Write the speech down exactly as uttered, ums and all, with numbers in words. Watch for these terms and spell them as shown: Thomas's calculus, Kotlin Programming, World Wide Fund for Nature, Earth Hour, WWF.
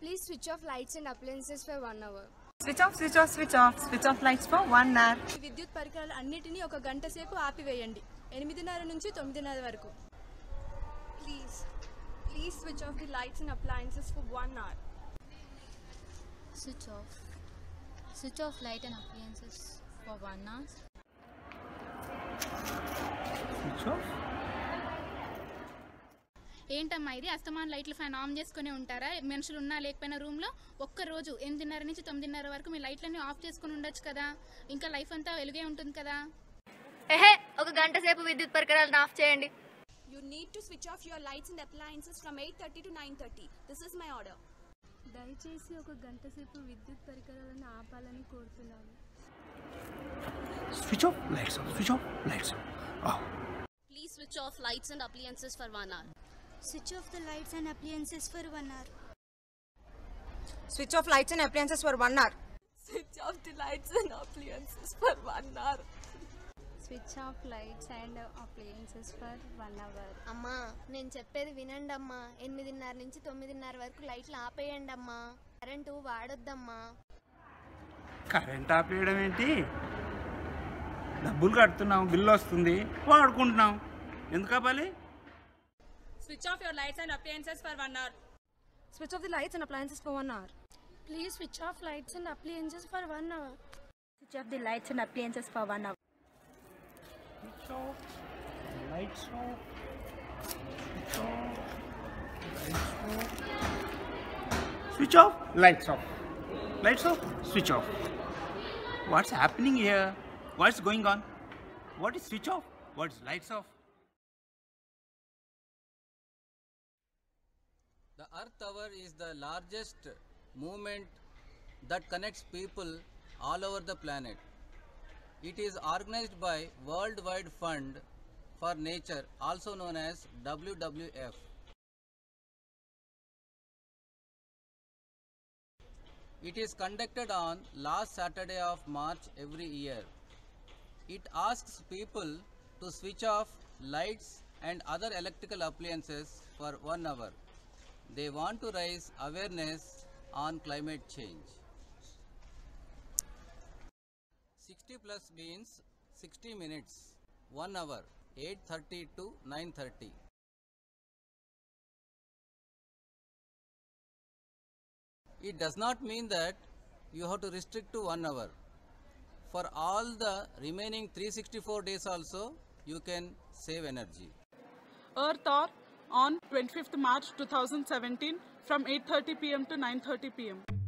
Please switch off lights and appliances for one hour. Switch off, switch off, switch off, switch off lights for one hour. విద్యుత్ పరికరాలు అన్నిటిని ఒక గంట సేపు ఆపివేయండి. ఎనిమిదిన్నర నుంచి తొమ్మిదిన్నర వరకు. Please, please switch off the lights and appliances for one hour. Switch off, switch off light and appliances for one hour. Switch off. ఏంటమ్మా ఇది అస్తమాన్ లైట్లు ఫ్యాన్ ఆన్ చేసుకునే ఉంటారా? మనుషులు ఉన్నా లేకపోయినా రూమ్లో ఒక్కరోజు ఎనిమిదిన్నర నుంచి తొమ్మిదిన్నర వరకు మీ లైట్లన్నీ ఆఫ్ చేసుకుని ఉండొచ్చు కదా, ఇంకా లైఫ్ అంతా వెలుగే ఉంటుంది కదా. ఏహే, ఒక గంట సేపు విద్యుత్ పరికరాలను ఆఫ్ చేయండి. You need to switch off your lights and appliances from eight thirty to nine thirty this is my order. దయచేసి ఒక గంట సేపు విద్యుత్ పరికరాలను ఆపాలని కోరుతున్నాను. Switch off lights off. Switch off lights off. Oh. Please switch off lights and appliances for one hour. Switch off the lights and appliances for one hour. Switch off lights and appliances for one hour. Switch off the lights and appliances for one hour. Switch off lights and appliances for one hour. Amma, నేను చెప్పేది వినండి అమ్మా. ఎనిమిదిన్నర నుంచి తొమ్మిదిన్నర వరకు లైట్లు ఆపేయండి అమ్మా. కరెంటు వాడొద్దమ్మా. కరెంట్ ఆపేయడం ఏంటి? డబ్బులు కడుతున్నాం, బిల్లు వస్తుంది, వాడుకుంటున్నాం, ఎందుకు ఆపాలి? Switch off your lights and appliances for one hour. Switch off the lights and appliances for one hour. Please switch off lights and appliances for one hour. Switch off the lights and appliances for one hour. Switch off, lights off, switch off, lights off. Switch off, lights off, lights off, switch off. What's happening here? What's going on? What is switch off? What's lights off? The Earth Hour is the largest movement that connects people all over the planet. It is organized by World Wide Fund for Nature, also known as W W F. It is conducted on last Saturday of March every year. It asks people to switch off lights and other electrical appliances for one hour. They want to raise awareness on climate change. sixty plus means sixty minutes, one hour, eight thirty to nine thirty. It does not mean that you have to restrict to one hour. For all the remaining three hundred sixty-four days also, you can save energy. Earth Hour on twenty-fifth March two thousand seventeen from eight thirty p m to nine thirty p m